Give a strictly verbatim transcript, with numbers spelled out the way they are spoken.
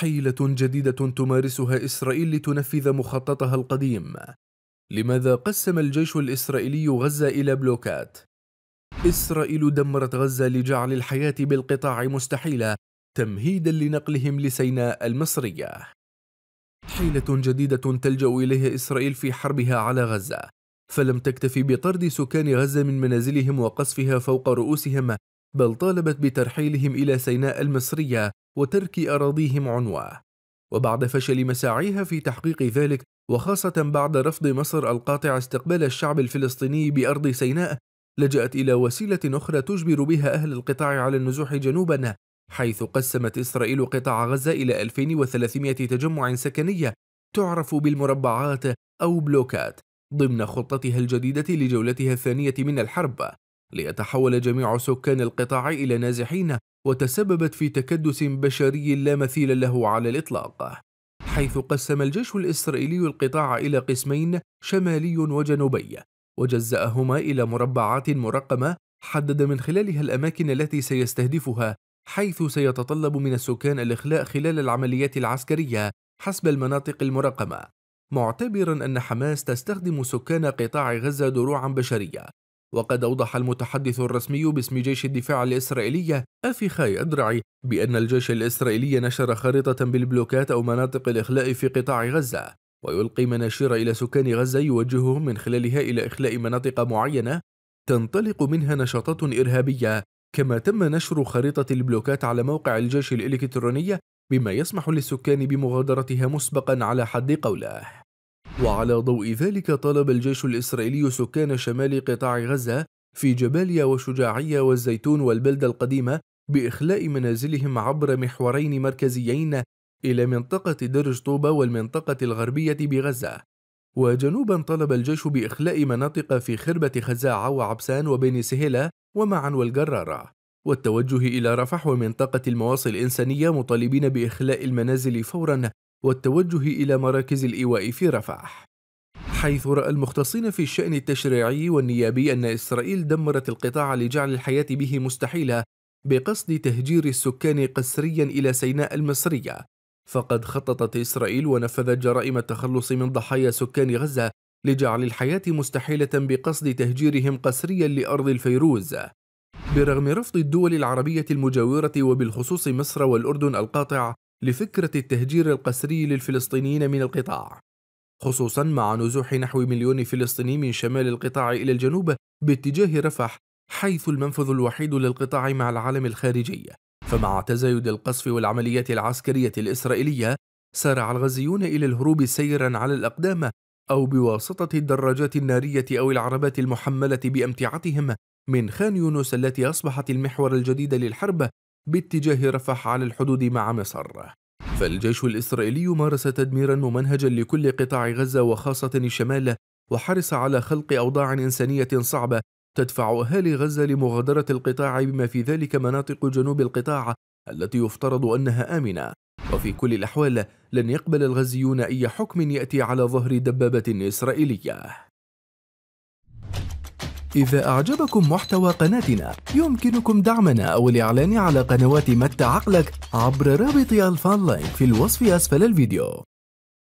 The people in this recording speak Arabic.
حيلة جديدة تمارسها إسرائيل لتنفذ مخططها القديم. لماذا قسم الجيش الإسرائيلي غزة إلى بلوكات؟ إسرائيل دمرت غزة لجعل الحياة بالقطاع مستحيلة تمهيدا لنقلهم لسيناء المصرية. حيلة جديدة تلجأ إليها إسرائيل في حربها على غزة، فلم تكتفي بطرد سكان غزة من منازلهم وقصفها فوق رؤوسهم، بل طالبت بترحيلهم إلى سيناء المصرية وترك أراضيهم عنوة. وبعد فشل مساعيها في تحقيق ذلك، وخاصة بعد رفض مصر القاطع استقبال الشعب الفلسطيني بأرض سيناء، لجأت إلى وسيلة أخرى تجبر بها أهل القطاع على النزوح جنوبا، حيث قسمت إسرائيل قطاع غزة إلى ألفين وثلاثمئة تجمع سكنية تعرف بالمربعات أو بلوكات ضمن خطتها الجديدة لجولتها الثانية من الحرب، ليتحول جميع سكان القطاع إلى نازحين، وتسببت في تكدس بشري لا مثيل له على الإطلاق، حيث قسم الجيش الإسرائيلي القطاع إلى قسمين شمالي وجنوبي، وجزأهما إلى مربعات مرقمة حدد من خلالها الأماكن التي سيستهدفها، حيث سيتطلب من السكان الإخلاء خلال العمليات العسكرية حسب المناطق المرقمة، معتبرا أن حماس تستخدم سكان قطاع غزة دروعا بشرية. وقد أوضح المتحدث الرسمي باسم جيش الدفاع الإسرائيلي أفيخاي أدرعي بأن الجيش الإسرائيلي نشر خريطة بالبلوكات أو مناطق الإخلاء في قطاع غزة، ويلقي مناشير إلى سكان غزة يوجههم من خلالها إلى إخلاء مناطق معينة تنطلق منها نشاطات إرهابية، كما تم نشر خريطة البلوكات على موقع الجيش الإلكتروني، بما يسمح للسكان بمغادرتها مسبقا على حد قوله. وعلى ضوء ذلك طالب الجيش الإسرائيلي سكان شمال قطاع غزة في جباليا وشجاعية والزيتون والبلدة القديمة بإخلاء منازلهم عبر محورين مركزيين إلى منطقة درج طوبة والمنطقة الغربية بغزة. وجنوبا طالب الجيش بإخلاء مناطق في خربة خزاعة وعبسان وبني سهيلة ومعا والجرارة، والتوجه إلى رفح ومنطقة المواصل الإنسانية مطالبين بإخلاء المنازل فورا، والتوجه إلى مراكز الإيواء في رفح. حيث رأى المختصين في الشأن التشريعي والنيابي أن إسرائيل دمرت القطاع لجعل الحياة به مستحيلة بقصد تهجير السكان قسريا إلى سيناء المصرية، فقد خططت إسرائيل ونفذت جرائم التخلص من ضحايا سكان غزة لجعل الحياة مستحيلة بقصد تهجيرهم قسريا لأرض الفيروز. برغم رفض الدول العربية المجاورة وبالخصوص مصر والأردن القاطع لفكرة التهجير القسري للفلسطينيين من القطاع، خصوصا مع نزوح نحو مليون فلسطيني من شمال القطاع إلى الجنوب باتجاه رفح، حيث المنفذ الوحيد للقطاع مع العالم الخارجي. فمع تزايد القصف والعمليات العسكرية الإسرائيلية، سارع الغزيون إلى الهروب سيرا على الأقدام أو بواسطة الدراجات النارية أو العربات المحملة بأمتعتهم من خان يونس التي أصبحت المحور الجديد للحرب باتجاه رفح على الحدود مع مصر. فالجيش الإسرائيلي مارس تدميرا ممنهجا لكل قطاع غزة وخاصة الشمال، وحرص على خلق أوضاع إنسانية صعبة تدفع أهالي غزة لمغادرة القطاع، بما في ذلك مناطق جنوب القطاع التي يفترض أنها آمنة. وفي كل الأحوال لن يقبل الغزيون أي حكم يأتي على ظهر دبابة إسرائيلية. إذا أعجبكم محتوى قناتنا يمكنكم دعمنا أو الإعلان على قنوات متع عقلك عبر رابط الفان لاين في الوصف أسفل الفيديو.